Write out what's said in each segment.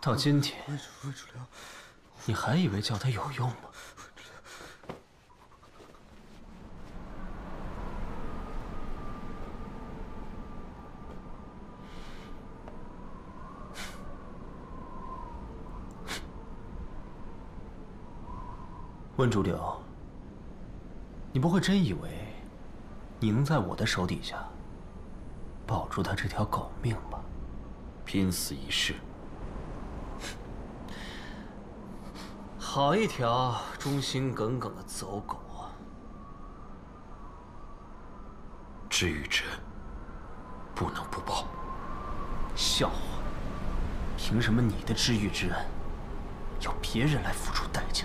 到今天，你还以为叫他有用吗？温竹柳，你不会真以为你能在我的手底下保住他这条狗命吧？拼死一试。 好一条忠心耿耿的走狗啊！知与知，不能不报。笑话！凭什么你的知遇之恩，要别人来付出代价？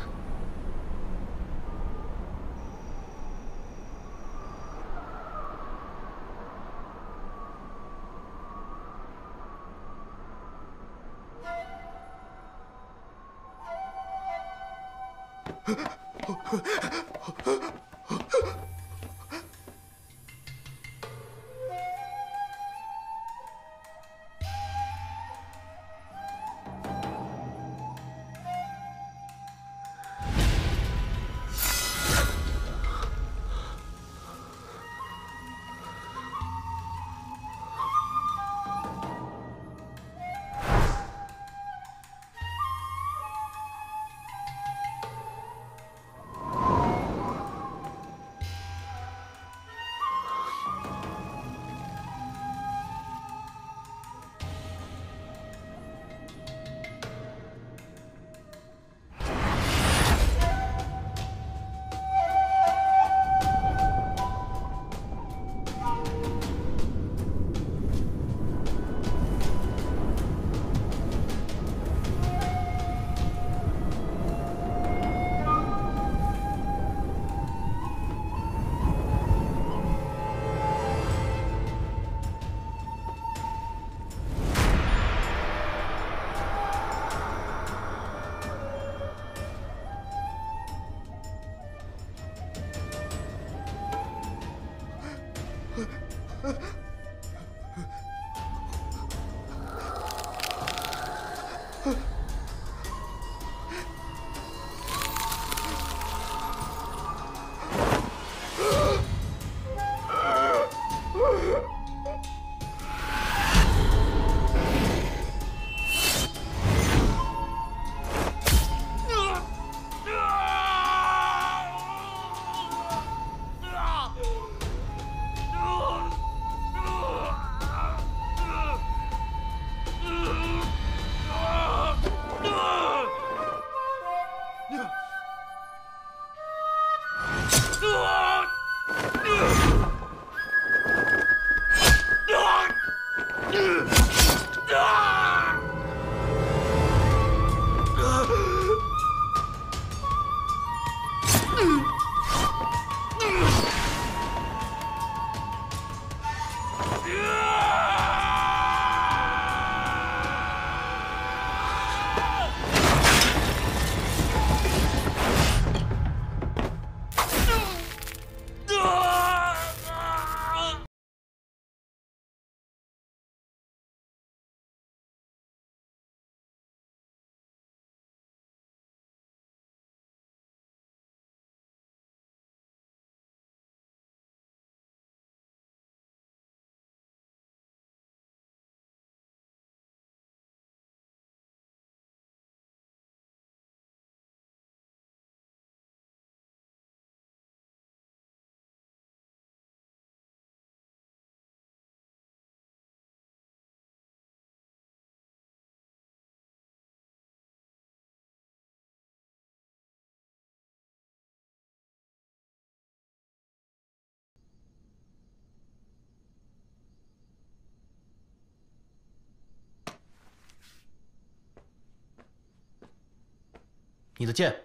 你的剑，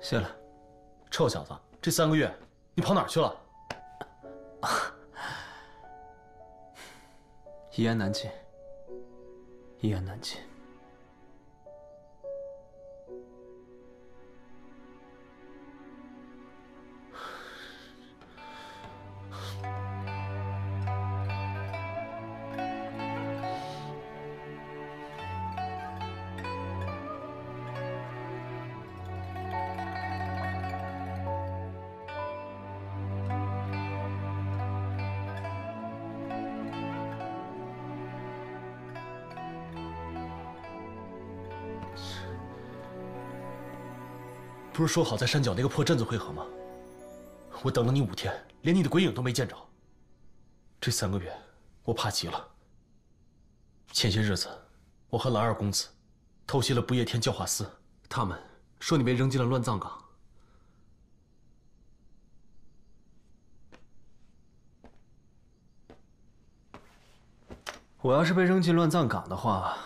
谢了。臭小子，这3个月你跑哪儿去了？一言难尽，一言难尽。不是说好在山脚那个破镇子会合吗？我等了你5天，连你的鬼影都没见着。这3个月，我怕极了。前些日子，我和蓝二公子偷袭了不夜天教化司，他们说你被扔进了乱葬岗。 我要是被扔进乱葬岗的话，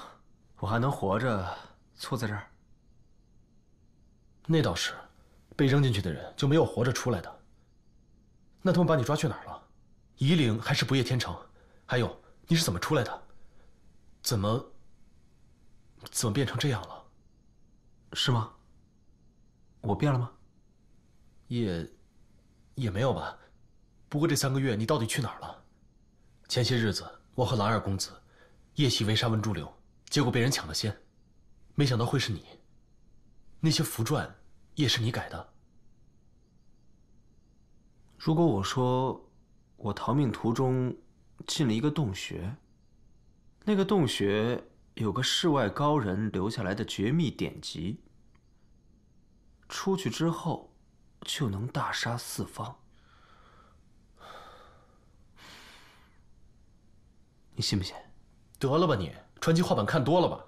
我还能活着错在这儿？那倒是，被扔进去的人就没有活着出来的。那他们把你抓去哪儿了？夷陵还是不夜天城？还有，你是怎么出来的？怎么变成这样了？是吗？我变了吗？也没有吧。不过这3个月你到底去哪儿了？前些日子。 我和蓝二公子夜袭围杀文珠流，结果被人抢了先，没想到会是你。那些符篆也是你改的。如果我说我逃命途中进了一个洞穴，那个洞穴有个世外高人留下来的绝密典籍，出去之后就能大杀四方。 你信不信？得了吧你，传奇画板看多了吧？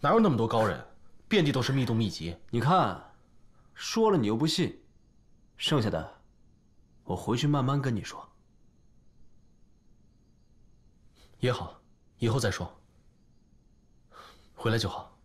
哪有那么多高人？遍地都是密洞秘籍。你看，说了你又不信，剩下的我回去慢慢跟你说。也好，以后再说。回来就好。